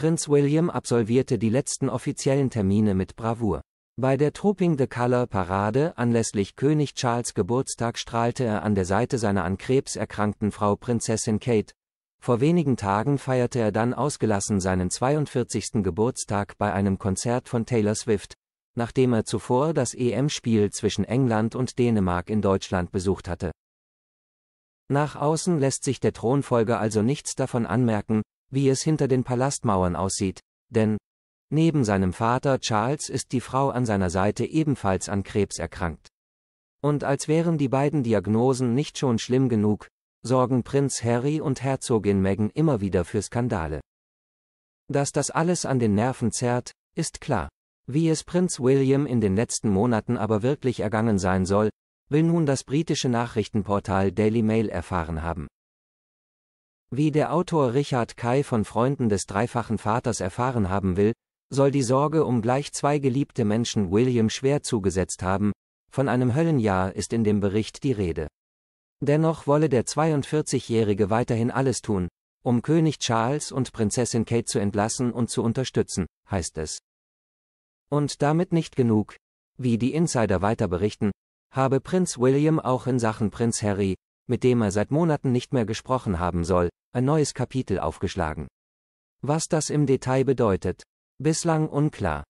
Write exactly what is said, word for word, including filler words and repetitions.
Prinz William absolvierte die letzten offiziellen Termine mit Bravour. Bei der Trooping the Colour Parade anlässlich König Charles' Geburtstag strahlte er an der Seite seiner an Krebs erkrankten Frau Prinzessin Kate. Vor wenigen Tagen feierte er dann ausgelassen seinen zweiundvierzigsten Geburtstag bei einem Konzert von Taylor Swift, nachdem er zuvor das E M-Spiel zwischen England und Dänemark in Deutschland besucht hatte. Nach außen lässt sich der Thronfolger also nichts davon anmerken, wie es hinter den Palastmauern aussieht, denn neben seinem Vater Charles ist die Frau an seiner Seite ebenfalls an Krebs erkrankt. Und als wären die beiden Diagnosen nicht schon schlimm genug, sorgen Prinz Harry und Herzogin Meghan immer wieder für Skandale. Dass das alles an den Nerven zerrt, ist klar. Wie es Prinz William in den letzten Monaten aber wirklich ergangen sein soll, will nun das britische Nachrichtenportal Daily Mail erfahren haben. Wie der Autor Richard Kay von Freunden des dreifachen Vaters erfahren haben will, soll die Sorge um gleich zwei geliebte Menschen William schwer zugesetzt haben, von einem Höllenjahr ist in dem Bericht die Rede. Dennoch wolle der zweiundvierzigjährige weiterhin alles tun, um König Charles und Prinzessin Kate zu entlassen und zu unterstützen, heißt es. Und damit nicht genug, wie die Insider weiter berichten, habe Prinz William auch in Sachen Prinz Harry, mit dem er seit Monaten nicht mehr gesprochen haben soll, ein neues Kapitel aufgeschlagen. Was das im Detail bedeutet, bislang unklar.